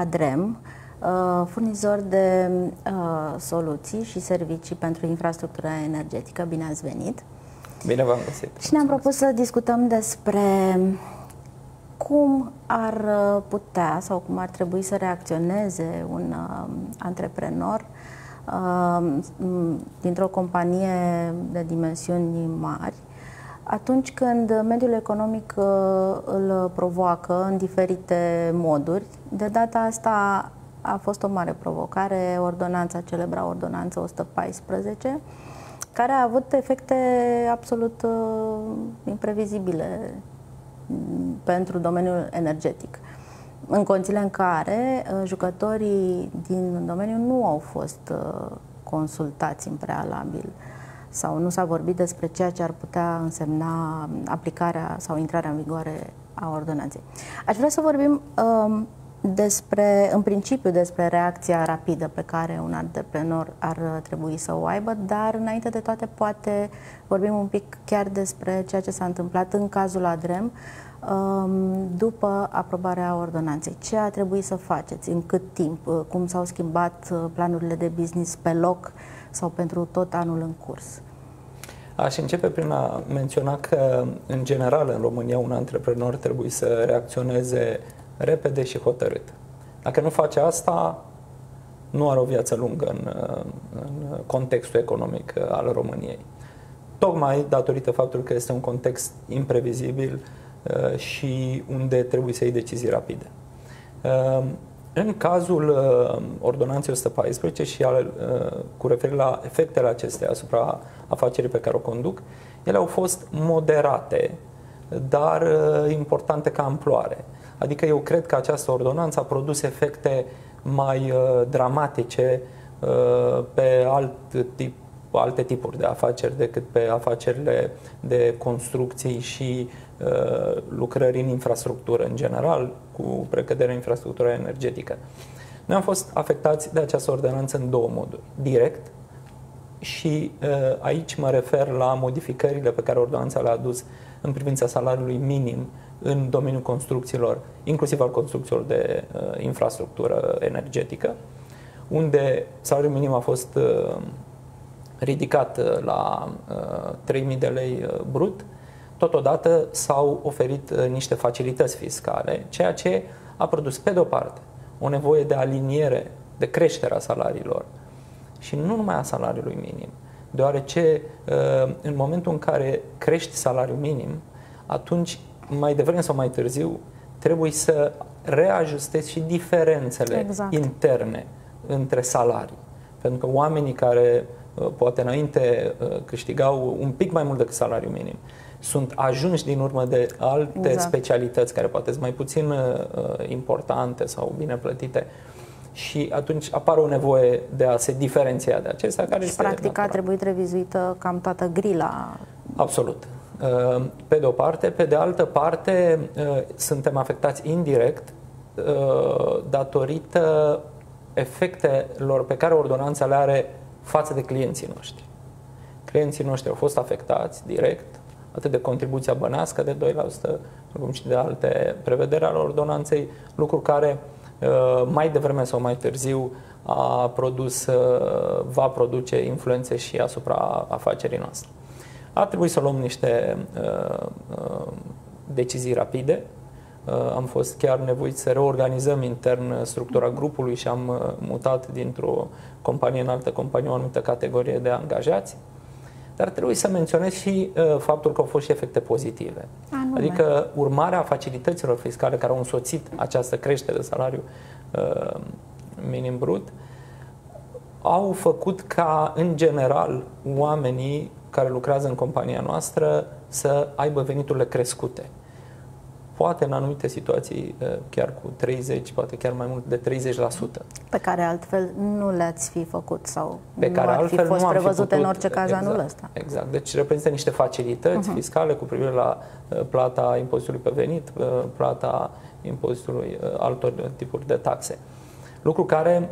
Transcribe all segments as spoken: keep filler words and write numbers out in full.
ADREM, furnizor de soluții și servicii pentru infrastructura energetică. Bine ați venit! Bine v-am găsit! Și ne-am propus să discutăm despre cum ar putea sau cum ar trebui să reacționeze un antreprenor dintr-o companie de dimensiuni mari atunci când mediul economic îl provoacă în diferite moduri. De data asta a fost o mare provocare, ordonanța, celebra ordonanță o sută paisprezece, care a avut efecte absolut imprevizibile pentru domeniul energetic, în condițiile în care jucătorii din domeniu nu au fost consultați în prealabil sau nu s-a vorbit despre ceea ce ar putea însemna aplicarea sau intrarea în vigoare a ordonanței. Aș vrea să vorbim despre, în principiu, despre reacția rapidă pe care un antreprenor ar trebui să o aibă, dar înainte de toate poate vorbim un pic chiar despre ceea ce s-a întâmplat în cazul ADREM după aprobarea ordonanței. Ce a trebuit să faceți, în cât timp, cum s-au schimbat planurile de business pe loc sau pentru tot anul în curs? Aș începe prin a menționa că, în general, în România, un antreprenor trebuie să reacționeze repede și hotărât. Dacă nu face asta, nu are o viață lungă în, în contextul economic al României. Tocmai datorită faptului că este un context imprevizibil și unde trebuie să iei decizii rapide. În cazul ordonanței o sută paisprezece și al, cu referire la efectele acestea asupra afacerii pe care o conduc, ele au fost moderate, dar importante ca amploare. Adică eu cred că această ordonanță a produs efecte mai uh, dramatice uh, pe alt tip, alte tipuri de afaceri decât pe afacerile de construcții și uh, lucrări în infrastructură în general, cu precădere în infrastructura energetică. Noi am fost afectați de această ordonanță în două moduri. Direct, și uh, aici mă refer la modificările pe care ordonanța le-a adus în privința salariului minim în domeniul construcțiilor, inclusiv al construcțiilor de uh, infrastructură energetică, unde salariul minim a fost uh, ridicat uh, la uh, trei mii de lei uh, brut. Totodată s-au oferit uh, niște facilități fiscale, ceea ce a produs, pe de o parte, o nevoie de aliniere, de creșterea salariilor și nu numai a salariului minim, deoarece uh, în momentul în care crești salariul minim, atunci mai devreme sau mai târziu trebuie să reajustezi și diferențele exact. interne între salarii. Pentru că oamenii care poate înainte câștigau un pic mai mult decât salariul minim sunt ajunși din urmă de alte exact. specialități care poate sunt mai puțin importante sau bine plătite și atunci apare o nevoie de a se diferenția de acestea. Care și este practic natural. A trebuit revizuită cam toată grila. Absolut. Pe de o parte, pe de altă parte suntem afectați indirect datorită efectelor pe care ordonanța le are față de clienții noștri. Clienții noștri au fost afectați direct, atât de contribuția bănească de doi la sută, cum și de alte prevederi ale ordonanței, lucru care mai devreme sau mai târziu a produs, va produce influențe și asupra afacerii noastre. A trebuit să luăm niște uh, uh, decizii rapide. Uh, am fost chiar nevoiți să reorganizăm intern structura grupului și am uh, mutat dintr-o companie în altă companie o anumită categorie de angajați. Dar trebuie să menționez și uh, faptul că au fost și efecte pozitive. Anume. Adică urmarea facilităților fiscale care au însoțit această creștere de salariu uh, minim brut au făcut ca, în general, oamenii care lucrează în compania noastră să aibă veniturile crescute. Poate în anumite situații chiar cu treizeci, poate chiar mai mult de treizeci la sută. Pe care altfel nu le-ați fi făcut sau pe care nu ar fi fost prevăzute în orice caz exact, anul ăsta. Exact. Deci reprezintă niște facilități uh-huh. fiscale cu privire la plata impozitului pe venit, plata impozitului altor tipuri de taxe. Lucru care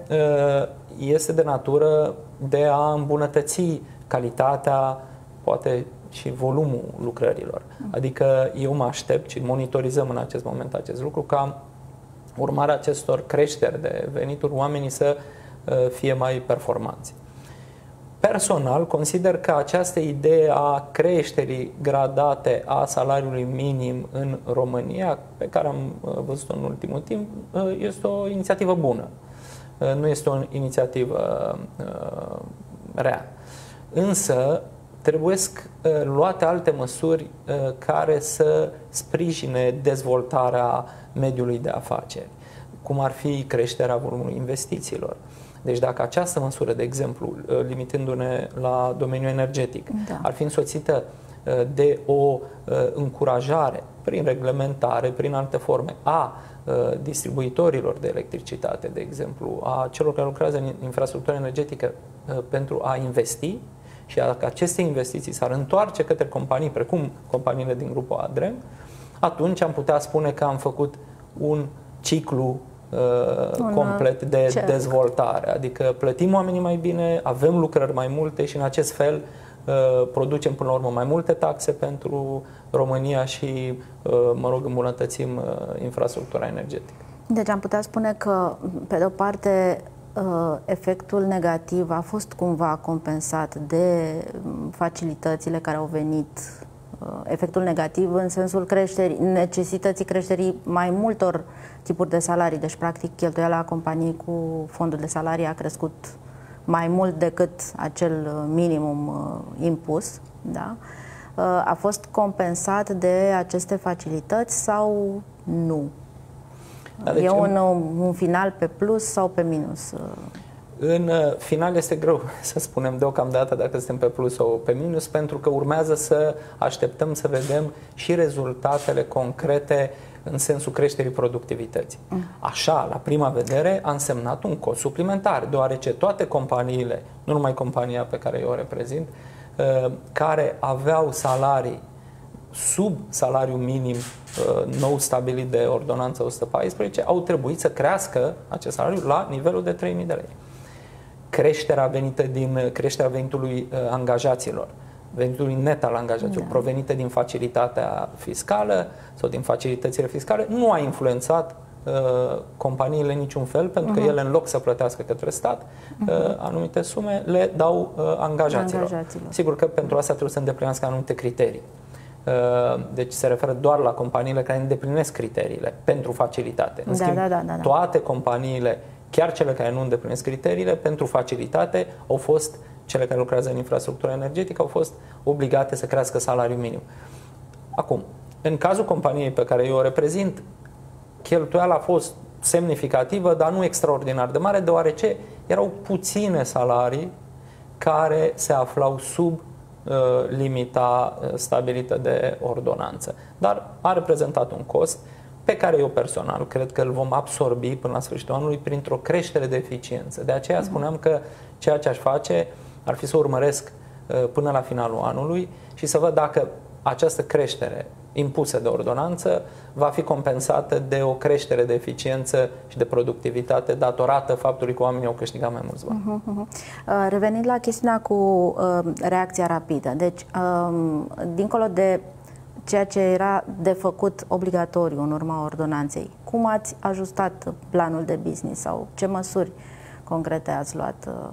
este de natură de a îmbunătăți calitatea, poate și volumul lucrărilor. Adică eu mă aștept și monitorizăm în acest moment acest lucru ca urmarea acestor creșteri de venituri, oamenii să fie mai performanți. Personal, consider că această idee a creșterii gradate a salariului minim în România, pe care am văzut-o în ultimul timp, este o inițiativă bună. Nu este o inițiativă rea. Însă, trebuie luate alte măsuri care să sprijine dezvoltarea mediului de afaceri, cum ar fi creșterea volumului investițiilor. Deci dacă această măsură, de exemplu, limitându-ne la domeniul energetic, da, ar fi însoțită de o încurajare prin reglementare, prin alte forme, a distribuitorilor de electricitate, de exemplu, a celor care lucrează în infrastructura energetică pentru a investi, și dacă aceste investiții s-ar întoarce către companii, precum companiile din grupul ADREM, atunci am putea spune că am făcut un ciclu complet de cerc. dezvoltare. Adică plătim oamenii mai bine, avem lucrări mai multe și în acest fel producem până la urmă mai multe taxe pentru România și, mă rog, îmbunătățim infrastructura energetică. Deci am putea spune că, pe de o parte, efectul negativ a fost cumva compensat de facilitățile care au venit, efectul negativ în sensul creșterii, necesității creșterii mai multor tipuri de salarii. Deci, practic, cheltuiala companiei cu fondul de salarii a crescut mai mult decât acel minimum impus, da? A fost compensat de aceste facilități sau nu? Da, deci e un, un final pe plus sau pe minus? În final este greu să spunem deocamdată dacă suntem pe plus sau pe minus, pentru că urmează să așteptăm să vedem și rezultatele concrete în sensul creșterii productivității. Așa, la prima vedere, a însemnat un cost suplimentar, deoarece toate companiile, nu numai compania pe care eu o reprezint, care aveau salarii sub salariul minim nou stabilit de ordonanța o sută paisprezece, au trebuit să crească acest salariu la nivelul de trei mii de lei. Creșterea venită din creșterea venitului angajaților, venitului net al angajaților, da, provenită din facilitatea fiscală sau din facilitățile fiscale, nu a influențat uh, companiile în niciun fel, pentru uh-huh. că ele, în loc să plătească către stat uh, uh-huh. anumite sume, le dau uh, angajaților. angajaților. Sigur că pentru asta trebuie să îndeplinească anumite criterii. Deci se referă doar la companiile care îndeplinesc criteriile pentru facilitate. În da, schimb, da, da, da, da. toate companiile, chiar cele care nu îndeplinesc criteriile pentru facilitate, au fost, cele care lucrează în infrastructura energetică, au fost obligate să crească salariul minim. Acum, în cazul companiei pe care eu o reprezint, cheltuiala a fost semnificativă, dar nu extraordinar de mare, deoarece erau puține salarii care se aflau sub limita stabilită de ordonanță. Dar a reprezentat un cost pe care eu personal cred că îl vom absorbi până la sfârșitul anului printr-o creștere de eficiență. De aceea spuneam că ceea ce aș face ar fi să urmăresc până la finalul anului și să văd dacă această creștere impusă de ordonanță va fi compensată de o creștere de eficiență și de productivitate datorată faptului că oamenii au câștigat mai mulți bani. Uh-huh, uh-huh. Revenind la chestiunea cu uh, reacția rapidă, deci uh, dincolo de ceea ce era de făcut obligatoriu în urma ordonanței, cum ați ajustat planul de business sau ce măsuri concrete ați luat uh,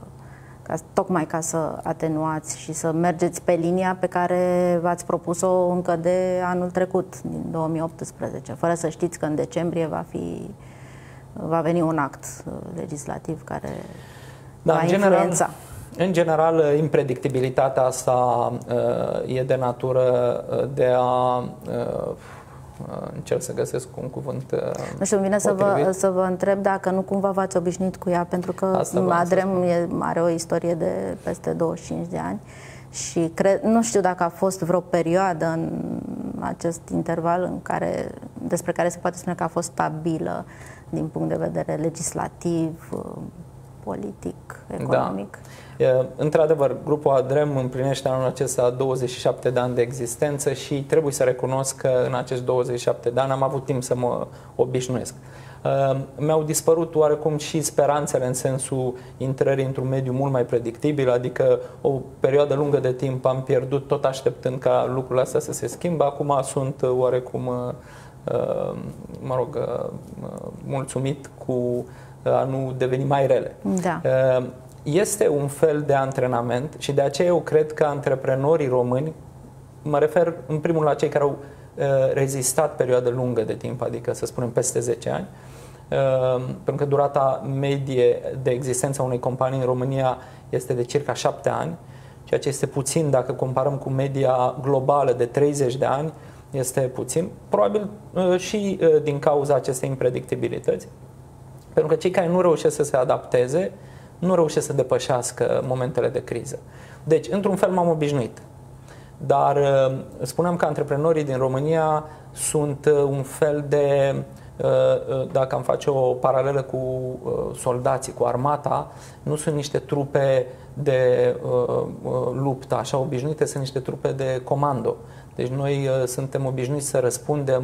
Ca, tocmai ca să atenuați și să mergeți pe linia pe care v-ați propus-o încă de anul trecut, din două mii optsprezece, fără să știți că în decembrie va fi, va veni un act legislativ care da, va în influența? General, în general, impredictibilitatea asta uh, e de natură de a... Uh, încerc să găsesc un cuvânt. Nu știu, îmi vine să vă, să vă întreb dacă nu cumva v-ați obișnuit cu ea, pentru că ADREM are o istorie de peste douăzeci și cinci de ani și cred, nu știu dacă a fost vreo perioadă în acest interval în care, despre care se poate spune că a fost stabilă din punct de vedere legislativ, politic, economic. Da. Într-adevăr, grupul ADREM împlinește anul acesta douăzeci și șapte de ani de existență și trebuie să recunosc că în acești douăzeci și șapte de ani am avut timp să mă obișnuiesc. Mi-au dispărut oarecum și speranțele în sensul intrării într-un mediu mult mai predictibil, adică o perioadă lungă de timp am pierdut tot așteptând ca lucrurile astea să se schimbe. Acum sunt oarecum mă rog, mulțumit cu a nu deveni mai rele. Da. Este un fel de antrenament și de aceea eu cred că antreprenorii români, mă refer în primul la cei care au rezistat perioadă lungă de timp, adică să spunem peste zece ani, pentru că durata medie de existență a unei companii în România este de circa șapte ani, ceea ce este puțin dacă comparăm cu media globală de treizeci de ani, este puțin, probabil și din cauza acestei impredictibilități, pentru că cei care nu reușesc să se adapteze nu reușesc să depășească momentele de criză. Deci, într-un fel m-am obișnuit. Dar spuneam că antreprenorii din România sunt un fel de, dacă am face o paralelă cu soldații, cu armata, nu sunt niște trupe de luptă așa obișnuite, sunt niște trupe de comando. Deci noi suntem obișnuiți să răspundem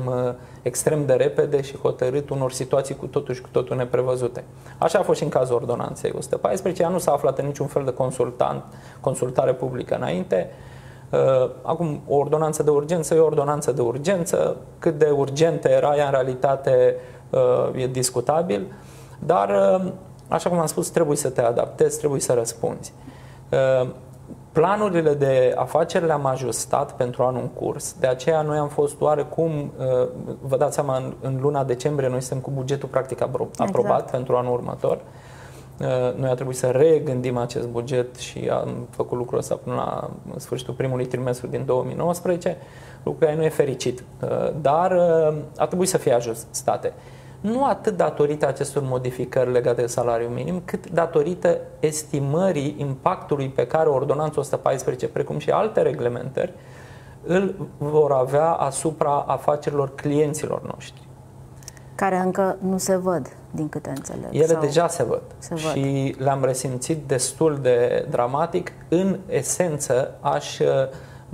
extrem de repede și hotărât unor situații cu totul și cu totul neprevăzute. Așa a fost și în cazul ordonanței o sută paisprezece. Ea nu s-a aflat în niciun fel de consultant, consultare publică înainte. Acum, o ordonanță de urgență e o ordonanță de urgență. Cât de urgentă era ea, în realitate, e discutabil. Dar, așa cum am spus, trebuie să te adaptezi, trebuie să răspunzi. Planurile de afaceri le-am ajustat pentru anul în curs, de aceea noi am fost oarecum, vă dați seama, în luna decembrie noi suntem cu bugetul practic aprobat exact. Pentru anul următor. Noi a trebuit să regândim acest buget și am făcut lucrul ăsta până la sfârșitul primului trimestru din două mii nouăsprezece, lucru care nu e fericit, dar a trebuit să fie ajustate. Nu atât datorită acestor modificări legate de salariul minim, cât datorită estimării impactului pe care ordonanța o sută paisprezece, precum și alte reglementări, îl vor avea asupra afacerilor clienților noștri. Care încă nu se văd, din câte înțeleg. Ele sau... deja se văd, se văd și le-am resimțit destul de dramatic. În esență, aș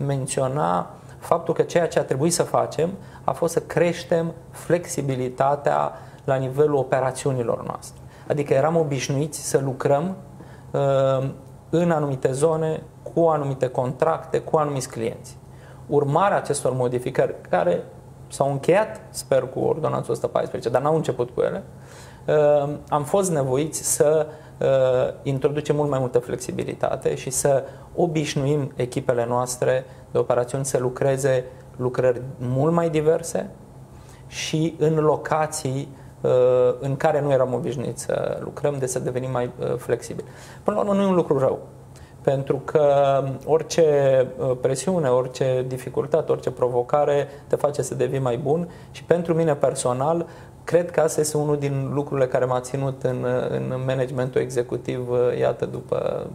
menționa faptul că ceea ce a trebuit să facem a fost să creștem flexibilitatea la nivelul operațiunilor noastre. Adică eram obișnuiți să lucrăm uh, în anumite zone, cu anumite contracte, cu anumiți clienți. Urmarea acestor modificări, care s-au încheiat, sper, cu ordonanța o sută paisprezece, dar n-au început cu ele, uh, am fost nevoiți să uh, introducem mult mai multă flexibilitate și să obișnuim echipele noastre de operațiuni să lucreze lucrări mult mai diverse și în locații uh, în care nu eram obișnuiți să lucrăm, de să devenim mai uh, flexibili. Până la urmă, nu e un lucru rău, pentru că orice presiune, orice dificultate, orice provocare te face să devii mai bun și pentru mine personal, cred că asta este unul din lucrurile care m-a ținut în, în managementul executiv, iată, după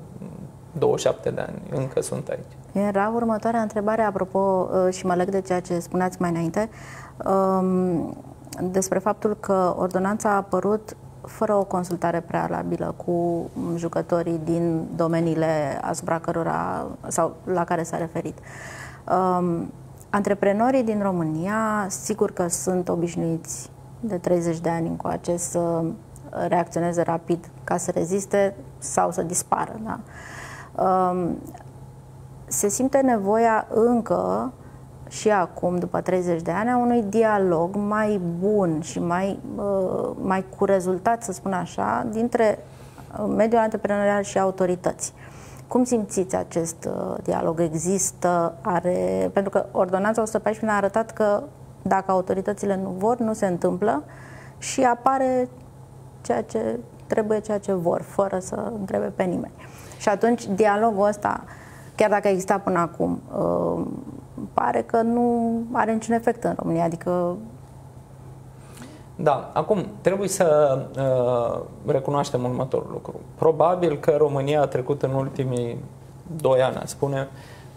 douăzeci și șapte de ani, încă sunt aici. Era următoarea întrebare, apropo, și mă leg de ceea ce spuneați mai înainte, despre faptul că ordonanța a apărut fără o consultare prealabilă cu jucătorii din domeniile asupra cărora sau la care s-a referit. Antreprenorii din România, sigur că sunt obișnuiți de treizeci de ani încoace să reacționeze rapid ca să reziste sau să dispară, da? Se simte nevoia încă și acum, după treizeci de ani, a unui dialog mai bun și mai, mai cu rezultat, să spun așa, dintre mediul antreprenorial și autorități. Cum simțiți acest dialog? Există? Are... Pentru că ordonanța o sută paisprezece a arătat că dacă autoritățile nu vor, nu se întâmplă și apare ceea ce trebuie, ceea ce vor, fără să întrebe pe nimeni. Și atunci dialogul ăsta, chiar dacă exista până acum, pare că nu are niciun efect în România, adică... Da, acum trebuie să recunoaștem următorul lucru. Probabil că România a trecut în ultimii doi ani, aș spune,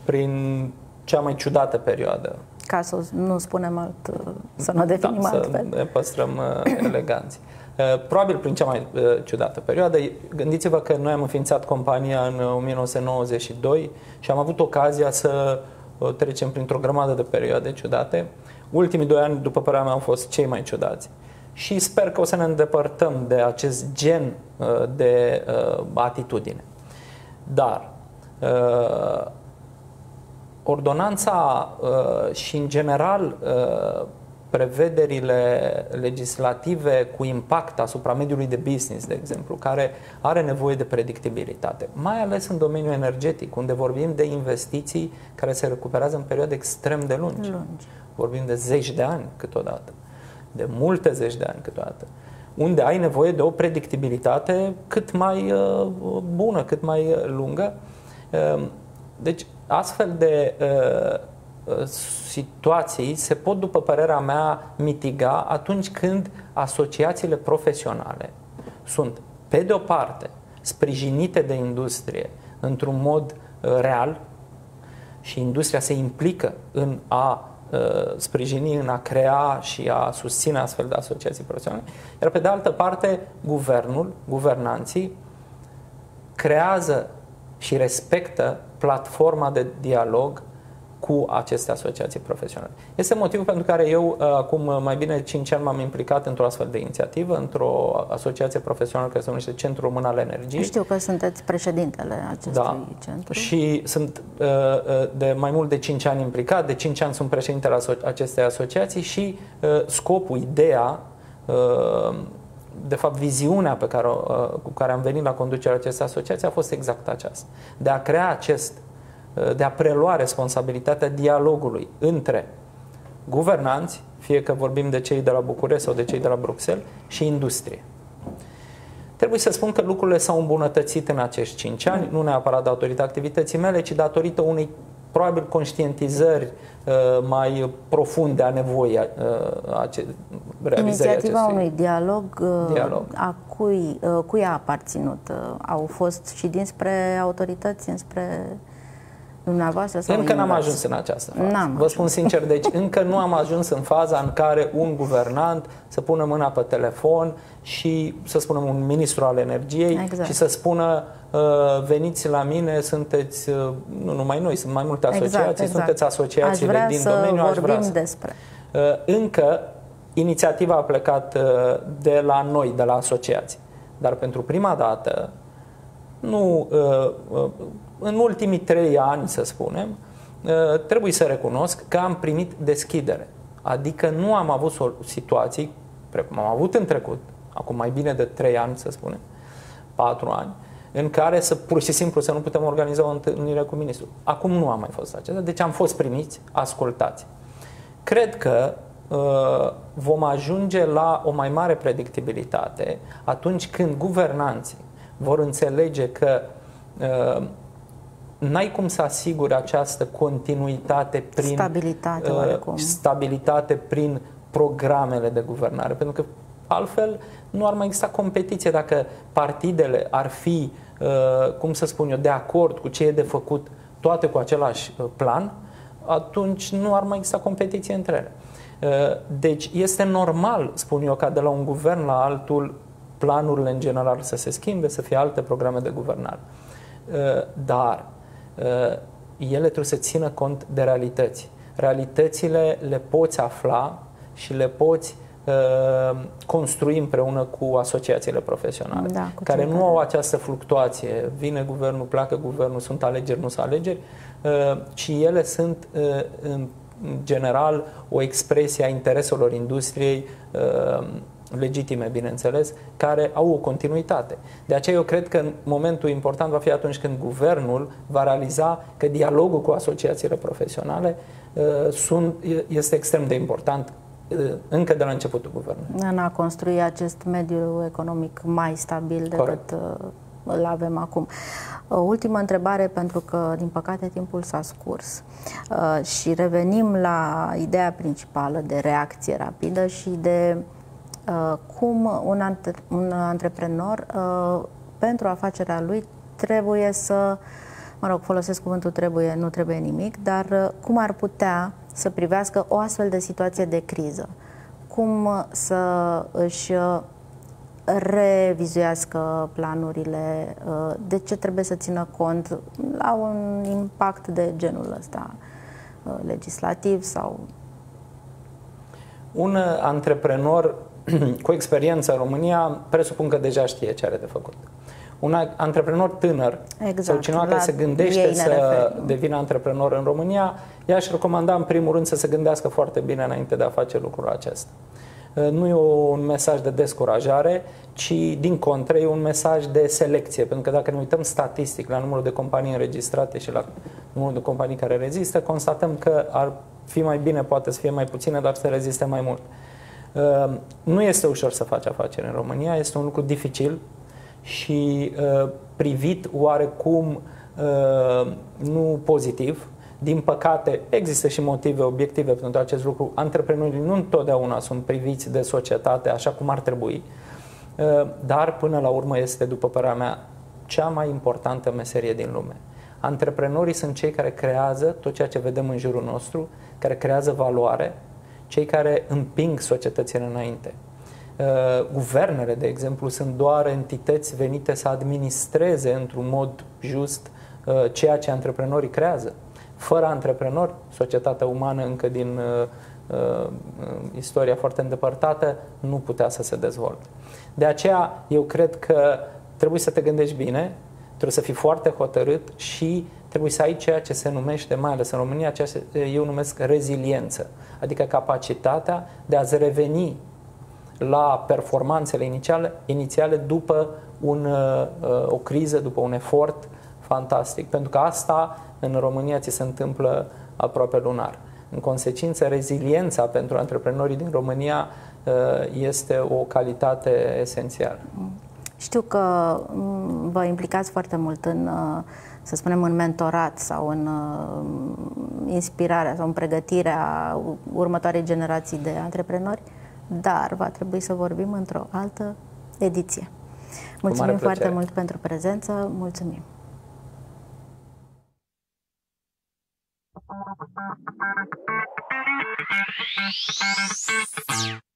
prin cea mai ciudată perioadă. Ca să nu spunem alt, să nu definim da, altfel. Să ne păstrăm eleganți. Probabil prin cea mai ciudată perioadă. Gândiți-vă că noi am înființat compania în o mie nouă sute nouăzeci și doi și am avut ocazia să trecem printr-o grămadă de perioade ciudate. Ultimii doi ani, după părerea mea, au fost cei mai ciudați. Și sper că o să ne îndepărtăm de acest gen de atitudine. Dar ordonanța și, în general, prevederile legislative cu impact asupra mediului de business, de exemplu, care are nevoie de predictibilitate, mai ales în domeniul energetic, unde vorbim de investiții care se recuperează în perioade extrem de lungi. lungi. Vorbim de zeci de ani câteodată, de multe zeci de ani câteodată, unde ai nevoie de o predictibilitate cât mai bună, cât mai lungă. Deci, astfel de situații se pot, după părerea mea, mitiga atunci când asociațiile profesionale sunt, pe de o parte, sprijinite de industrie într-un mod real și industria se implică în a sprijini, în a crea și a susține astfel de asociații profesionale, iar pe de altă parte, guvernul, guvernanții creează și respectă platforma de dialog cu aceste asociații profesionale. Este motivul pentru care eu, acum mai bine cinci ani, m-am implicat într-o astfel de inițiativă, într-o asociație profesională care se numește Centrul Român al Energiei. Știu că sunteți președintele acestui da. centru. Și sunt de mai mult de cinci ani implicat, de cinci ani sunt președintele acestei asociații și scopul, ideea, de fapt viziunea pe care, cu care am venit la conducerea acestei asociații a fost exact aceasta. De a crea acest de a prelua responsabilitatea dialogului între guvernanți, fie că vorbim de cei de la București sau de cei de la Bruxelles, și industrie. Trebuie să spun că lucrurile s-au îmbunătățit în acești cinci ani, nu neapărat datorită activității mele, ci datorită unei probabil conștientizări uh, mai profunde a nevoii uh, realizării acestui. Inițiativa unui dialog, uh, dialog. A cui, uh, cui a aparținut? Uh, au fost și dinspre autorități, înspre dumneavoastră sau încă n-am ajuns în această fază. Vă spun sincer, deci încă nu am ajuns în faza în care un guvernant să pună mâna pe telefon și să spunem un ministru al energiei exact. și să spună veniți la mine, sunteți, nu numai noi, sunt mai multe asociații, exact, exact. sunteți asociațiile din domeniu, aș vrea să despre. Încă inițiativa a plecat de la noi, de la asociații, dar pentru prima dată nu în ultimii trei ani, să spunem, trebuie să recunosc că am primit deschidere. Adică nu am avut situații, precum am avut în trecut, acum mai bine de trei ani, să spunem, patru ani, în care să pur și simplu să nu putem organiza o întâlnire cu ministrul. Acum nu am mai fost acesta, deci am fost primiți, ascultați. Cred că vom ajunge la o mai mare predictibilitate atunci când guvernanții vor înțelege că n-ai cum să asiguri această continuitate prin stabilitate, uh, stabilitate prin programele de guvernare, pentru că altfel nu ar mai exista competiție dacă partidele ar fi, uh, cum să spun eu, de acord cu ce e de făcut, toate cu același plan, atunci nu ar mai exista competiție între ele. Uh, deci este normal, spun eu, ca de la un guvern la altul planurile în general să se schimbe, să fie alte programe de guvernare. Uh, dar ele trebuie să țină cont de realități. Realitățile le poți afla și le poți uh, construi împreună cu asociațiile profesionale, da, care nu au această fluctuație, vine guvernul, pleacă guvernul, sunt alegeri, nu sunt alegeri, uh, ci ele sunt uh, în general o expresie a intereselor industriei uh, legitime, bineînțeles, care au o continuitate. De aceea eu cred că momentul important va fi atunci când guvernul va realiza că dialogul cu asociațiile profesionale sunt, este extrem de important încă de la începutul guvernului. În a construi acest mediu economic mai stabil decât îl avem acum. Ultima întrebare, pentru că, din păcate, timpul s-a scurs și revenim la ideea principală de reacție rapidă și de cum un, antre un antreprenor uh, pentru afacerea lui trebuie să, mă rog, folosesc cuvântul trebuie, nu trebuie nimic, dar uh, cum ar putea să privească o astfel de situație de criză? Cum să își revizuiască planurile? Uh, de ce trebuie să țină cont la un impact de genul ăsta uh, legislativ sau... Un antreprenor cu experiență în România presupun că deja știe ce are de făcut. un antreprenor tânăr, exact, sau cineva care se gândește să devină antreprenor în România, i-aș recomanda în primul rând să se gândească foarte bine înainte de a face lucrul acesta. Nu e un mesaj de descurajare, ci din contră e un mesaj de selecție, pentru că dacă ne uităm statistic la numărul de companii înregistrate și la numărul de companii care rezistă, constatăm că ar fi mai bine, poate să fie mai puține, dar să reziste mai mult. Nu este ușor să faci afaceri în România, este un lucru dificil și privit oarecum nu pozitiv. Din păcate, există și motive obiective pentru acest lucru. Antreprenorii nu întotdeauna sunt priviți de societate așa cum ar trebui, dar până la urmă este, după părerea mea, cea mai importantă meserie din lume. Antreprenorii sunt cei care creează tot ceea ce vedem în jurul nostru, care creează valoare, cei care împing societățile înainte. Guvernele, de exemplu, sunt doar entități venite să administreze într-un mod just ceea ce antreprenorii creează. Fără antreprenori, societatea umană încă din uh, uh, istoria foarte îndepărtată nu putea să se dezvolte. De aceea, eu cred că trebuie să te gândești bine, trebuie să fii foarte hotărât și trebuie să ai ceea ce se numește, mai ales în România, ceea ce eu numesc reziliență, adică capacitatea de a-ți reveni la performanțele inițiale, inițiale după un, uh, o criză, după un efort fantastic, pentru că asta în România ți se întâmplă aproape lunar. În consecință, reziliența pentru antreprenorii din România este o calitate esențială. Știu că vă implicați foarte mult în, să spunem, în mentorat sau în inspirarea sau în pregătirea următoarei generații de antreprenori, dar va trebui să vorbim într-o altă ediție. Mulțumim foarte mult pentru prezență, mulțumim! Thank you.